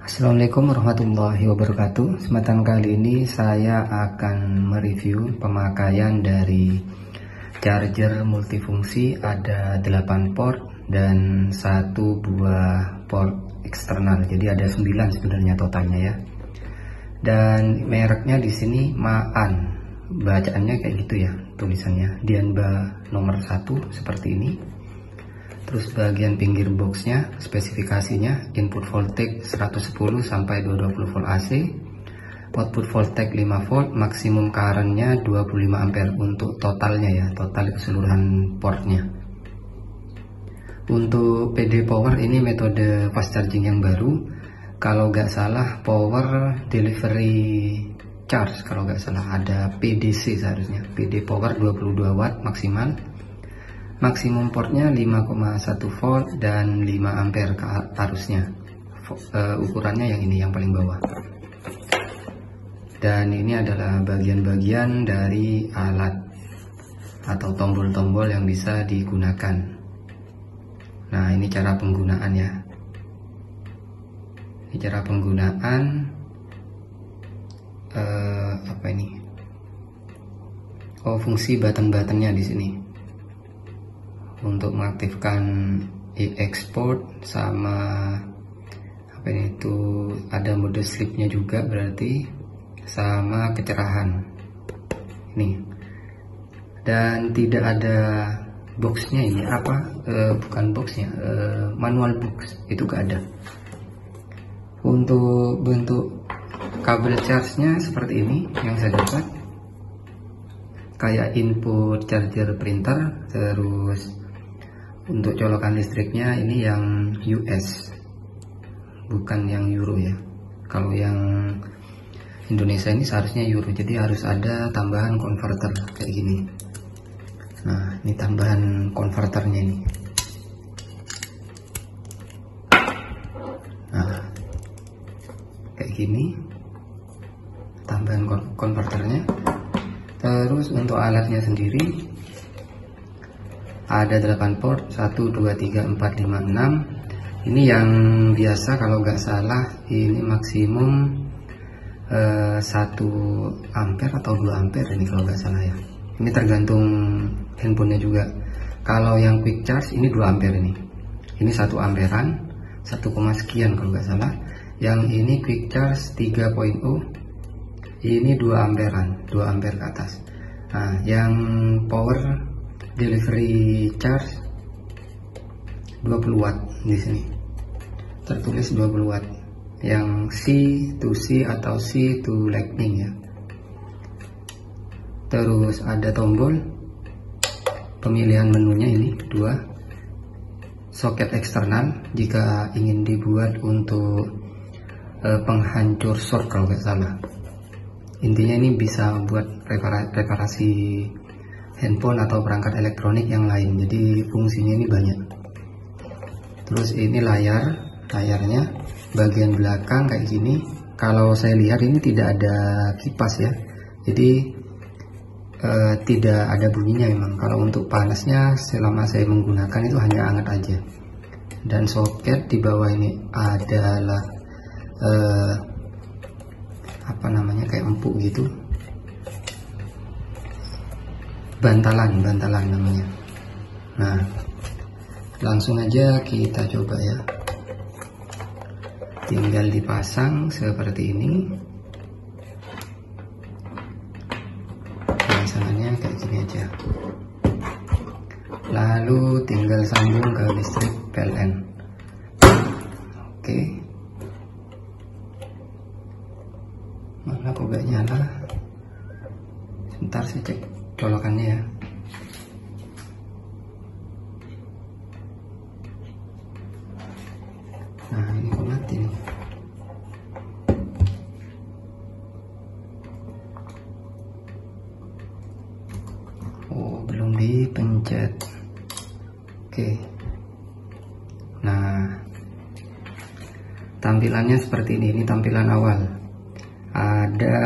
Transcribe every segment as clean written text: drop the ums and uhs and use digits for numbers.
Assalamualaikum warahmatullahi wabarakatuh. Kesempatan kali ini saya akan mereview pemakaian dari charger multifungsi. Ada 8 port dan 1 buah port eksternal. Jadi ada 9 sebenarnya totalnya ya. Dan mereknya di sini Ma'an. Bacaannya kayak gitu ya tulisannya. Dianba nomor 1 seperti ini. Terus bagian pinggir boxnya, spesifikasinya input voltage 110 sampai 220 volt AC, output voltage 5 volt, maksimum currentnya 25 ampere untuk totalnya ya, total keseluruhan portnya. Untuk PD power ini metode fast charging yang baru, kalau nggak salah power delivery charge, kalau nggak salah ada PDC seharusnya, PD power 22 watt maksimal. Maksimum portnya 5,1 volt dan 5 ampere ke arusnya. Ukurannya yang ini yang paling bawah. Dan ini adalah bagian-bagian dari alat atau tombol-tombol yang bisa digunakan. Nah, ini cara penggunaan ya. Ini cara penggunaan apa ini? Oh, fungsi button-buttonnya di sini. Untuk mengaktifkan EX port sama apa ini, itu ada mode sleep-nya juga berarti, sama kecerahan ini. Dan tidak ada boxnya ini apa, bukan boxnya, manual box itu gak ada. Untuk bentuk kabel charge-nya seperti ini yang saya dapat, kayak input charger printer. Terus untuk colokan listriknya ini yang US, bukan yang euro ya. Kalau yang Indonesia ini seharusnya euro, jadi harus ada tambahan konverter kayak gini. Nah, ini tambahan konverternya ini. Nah, kayak gini tambahan konverternya. Terus untuk alatnya sendiri ada 8 port, 1, 2, 3, 4, 5, 6. Ini yang biasa kalau nggak salah ini maksimum 1 ampere atau 2 ampere ini kalau nggak salah ya. Ini tergantung handphonenya juga. Kalau yang quick charge ini 2 ampere ini. Ini 1 amperan, 1, sekian kalau nggak salah. Yang ini quick charge 3.0. Ini 2 amperan, 2 ampere ke atas. Nah, yang power delivery charge 20 watt di sini. Tertulis 20 watt. Yang C to C atau C to lightning ya. Terus ada tombol pemilihan menunya ini 2. Soket eksternal jika ingin dibuat untuk penghancur short kalau nggak salah. Intinya ini bisa buat reparasi handphone atau perangkat elektronik yang lain, jadi fungsinya ini banyak. Terus ini layarnya bagian belakang kayak gini. Kalau saya lihat ini tidak ada kipas ya, jadi tidak ada bunyinya memang. Kalau untuk panasnya selama saya menggunakan itu hanya hangat aja. Dan soket di bawah ini adalah apa namanya, kayak empuk gitu, bantalan namanya. Nah, langsung aja kita coba ya, tinggal dipasang seperti ini. Pemasangannya kayak gini aja, lalu tinggal sambung ke listrik PLN. Oke, mana kok gak nyala, sebentar saya cek colokannya ya. Nah, ini kok mati nih. Oh, belum dipencet. Oke. Nah, tampilannya seperti ini tampilan awal. Ada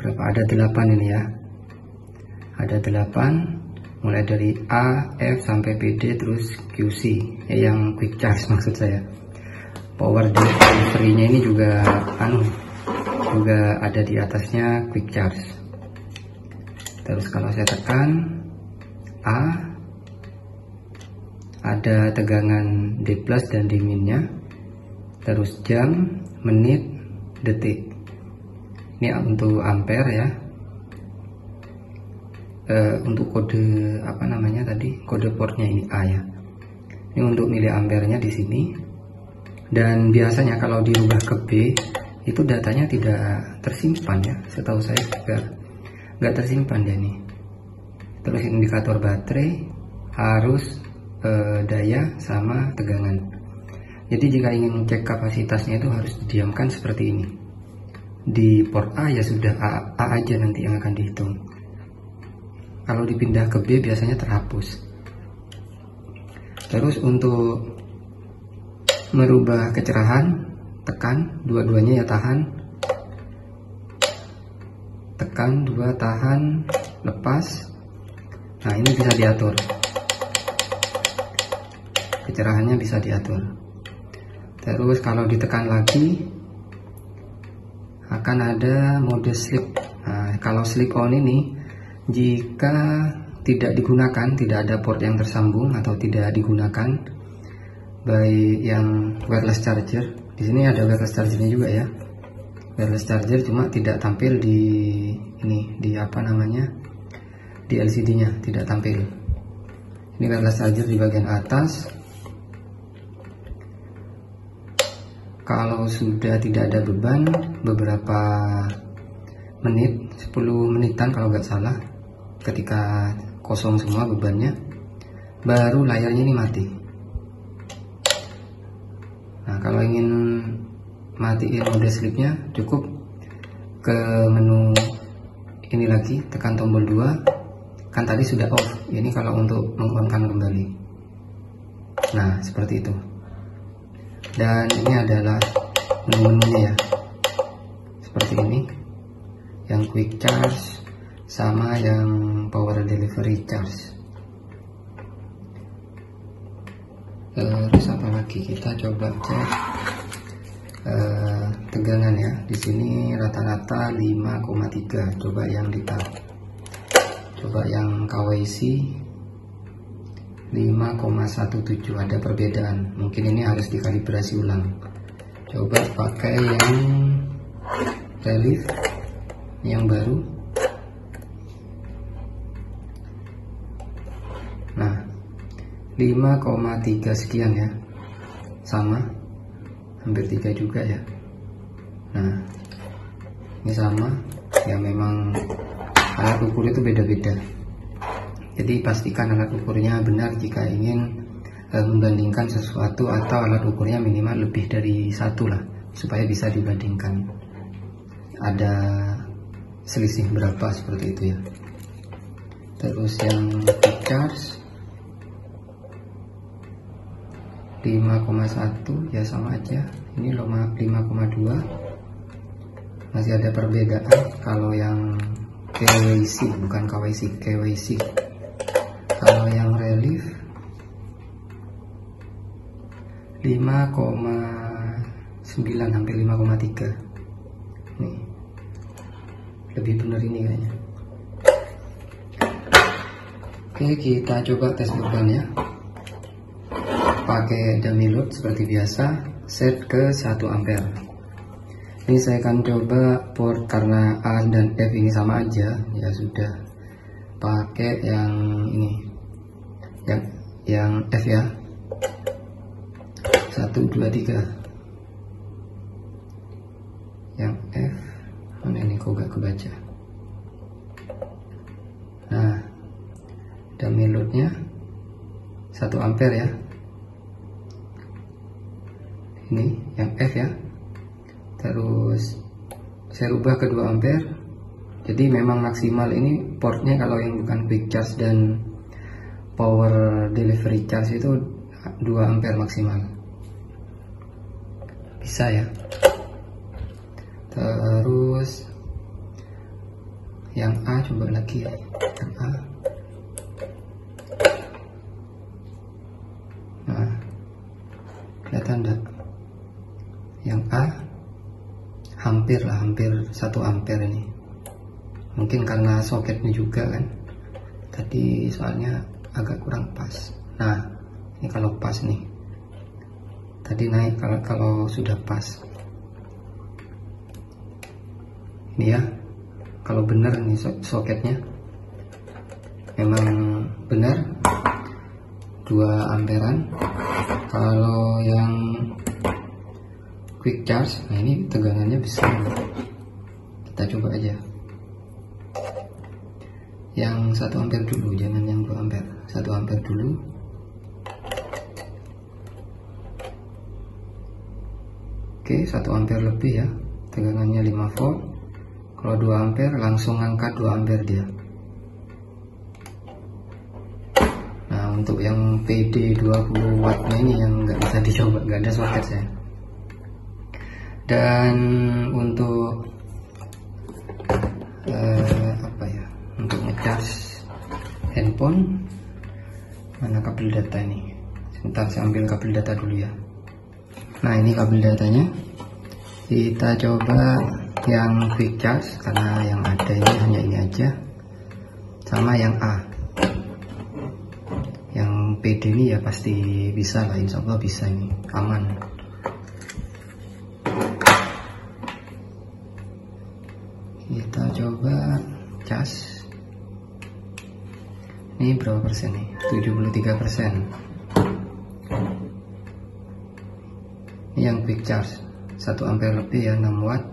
berapa? Ada 8 ini ya. Ada 8, mulai dari A, F sampai PD, terus QC, yang quick charge maksud saya. power delivery-nya ini juga juga ada di atasnya quick charge. Terus kalau saya tekan A, ada tegangan D+ dan D minnya, terus jam, menit, detik. Ini untuk ampere ya. Untuk kode apa namanya tadi, kode portnya ini A ya. Ini untuk miliampernya di sini. Dan biasanya kalau dirubah ke B itu datanya tidak tersimpan ya. Setahu saya juga nggak tersimpan ya nih. Terus indikator baterai harus daya sama tegangan. Jadi jika ingin cek kapasitasnya itu harus didiamkan seperti ini. Di port A ya sudah A aja nanti yang akan dihitung. Kalau dipindah ke B biasanya terhapus. Terus untuk merubah kecerahan, tekan dua-duanya ya, tahan, tekan dua, tahan, lepas. Nah ini bisa diatur, kecerahannya bisa diatur. Terus kalau ditekan lagi akan ada mode sleep. Nah, kalau sleep on ini jika tidak digunakan, tidak ada port yang tersambung atau tidak digunakan baik yang wireless charger. Di sini ada wireless chargernya juga ya. Wireless charger cuma tidak tampil di ini, di apa namanya, di LCD-nya tidak tampil. Ini wireless charger di bagian atas. Kalau sudah tidak ada beban beberapa menit, 10 menitan kalau nggak salah, ketika kosong semua bebannya, baru layarnya ini mati. Nah kalau ingin matiin mode sleep-nya cukup ke menu ini lagi, tekan tombol 2. Kan tadi sudah off, ini kalau untuk meng-on-kan kembali. Nah seperti itu. Dan ini adalah menu-menunya ya, seperti ini, yang quick charge sama yang power delivery charge. Terus apa lagi, kita coba cek tegangan ya. Di sini rata-rata 5,3. Coba yang ditaruh, coba yang KWC 5,17, ada perbedaan. Mungkin ini harus dikalibrasi ulang. Coba pakai yang Relief yang baru. Nah 5,3 sekian ya, sama hampir 3 juga ya. Nah ini sama ya, memang alat ukur itu beda-beda, jadi pastikan alat ukurnya benar jika ingin membandingkan sesuatu, atau alat ukurnya minimal lebih dari satu lah supaya bisa dibandingkan ada selisih berapa, seperti itu ya. Terus yang quick charge 5,1 ya, sama aja. Ini 5,2, masih ada perbedaan. Kalau yang KWC, bukan KWC, KWC. Kalau yang Relief 5,9, hampir 5,3. Nih lebih benar ini kayaknya. Oke, kita coba tes beban ya. Pakai dummy load seperti biasa, set ke 1 ampere. Ini saya akan coba port, karena A dan F ini sama aja ya sudah, pakai yang ini, yang F ya. 1, 2, 3. Yang F mana ini, kok gak kebaca. Nah dummy loadnya 1 ampere ya. Ini yang F ya. Terus saya rubah ke 2 ampere. Jadi memang maksimal ini portnya kalau yang bukan quick charge dan power delivery charge itu 2 ampere maksimal, bisa ya. Terus yang A coba lagi ya, yang A. Nah kelihatan enggak? hampir 1 ampere ini. Mungkin karena soketnya juga kan, tadi soalnya agak kurang pas. Nah, ini kalau pas nih, tadi naik, kalau sudah pas ini ya, kalau benar nih soketnya memang benar 2 amperan. Kalau yang quick charge, nah ini tegangannya besar, kita coba aja yang 1 ampere dulu, jangan yang 2 ampere, 1 ampere dulu. Oke, 1 ampere lebih ya, tegangannya 5 volt. Kalau 2 ampere langsung angkat 2 ampere dia. Nah, untuk yang PD 20 wattnya ini yang nggak bisa dicoba, nggak ada soket ya. Dan untuk ngecas handphone, mana kabel data ini, sebentar saya ambil kabel data dulu ya. Nah, ini kabel datanya, kita coba yang quick charge karena yang ada ini hanya ini aja, sama yang A. Yang PD ini ya pasti bisa lah, insya Allah bisa, ini aman. Kita coba cas. Ini berapa persen nih? 73%. Ini yang quick charge 1 ampere lebih ya, 6 watt,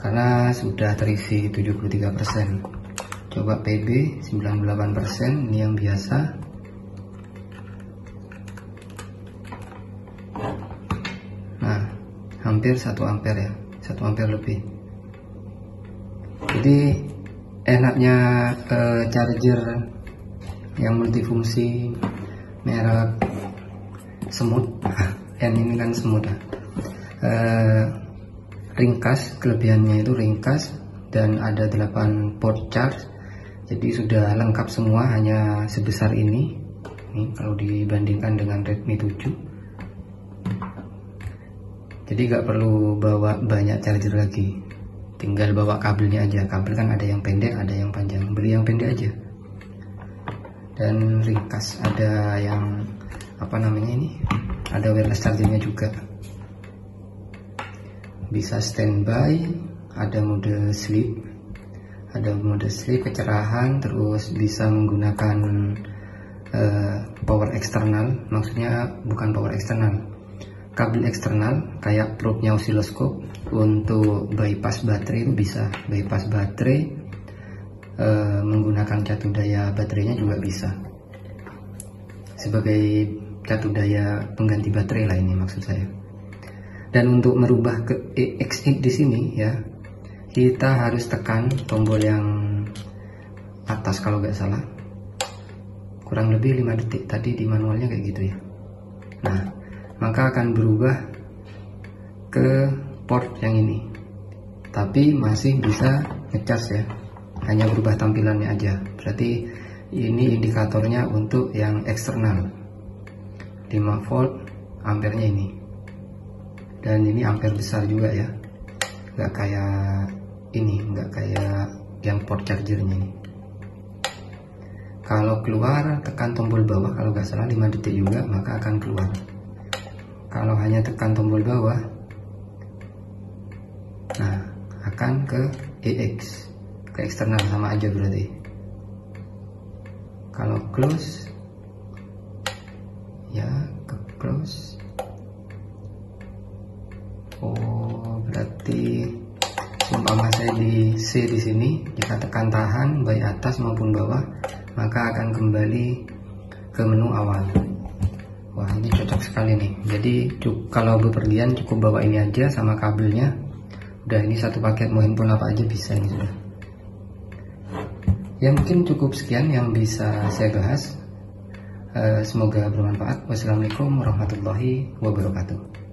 karena sudah terisi 73%. Coba PB 98%, ini yang biasa. Nah, hampir 1 ampere ya, 1 ampere lebih. Jadi enaknya charger yang multifungsi merek semut, N ini kan semut, ringkas, kelebihannya itu ringkas dan ada 8 port charge, jadi sudah lengkap semua, hanya sebesar ini. Ini kalau dibandingkan dengan Redmi 7, jadi nggak perlu bawa banyak charger lagi, tinggal bawa kabelnya aja. Kabel kan ada yang pendek ada yang panjang, beli yang pendek aja. Dan ringkas, ada yang apa namanya ini, ada wireless chargingnya juga, bisa standby, ada mode sleep, kecerahan, terus bisa menggunakan power eksternal, maksudnya bukan power eksternal, kabel eksternal kayak probe-nya osiloskop untuk bypass baterai itu bisa, bypass baterai menggunakan catu daya baterainya juga bisa, sebagai catu daya pengganti baterai lah ini maksud saya. Dan untuk merubah ke EX8 di sini ya, kita harus tekan tombol yang atas kalau nggak salah, kurang lebih 5 detik tadi di manualnya kayak gitu ya. Nah, maka akan berubah ke port yang ini, tapi masih bisa ngecas ya, hanya berubah tampilannya aja. Berarti ini indikatornya untuk yang eksternal 5 volt, ampernya ini, dan ini ampere besar juga ya, nggak kayak ini, nggak kayak yang port chargernya ini. Kalau keluar tekan tombol bawah kalau nggak salah 5 detik juga, maka akan keluar. Kalau hanya tekan tombol bawah, nah akan ke EX, ke eksternal, sama aja berarti. Kalau close ya, ke close. Oh, berarti umpama saya di C di sini, jika tekan tahan baik atas maupun bawah, maka akan kembali ke menu awal. Wah, ini cocok sekali nih. Jadi kalau bepergian cukup bawa ini aja sama kabelnya. Udah, ini satu paket, mau handphone apa aja bisa ini sudah. Ya, mungkin cukup sekian yang bisa saya bahas. Semoga bermanfaat. Wassalamualaikum warahmatullahi wabarakatuh.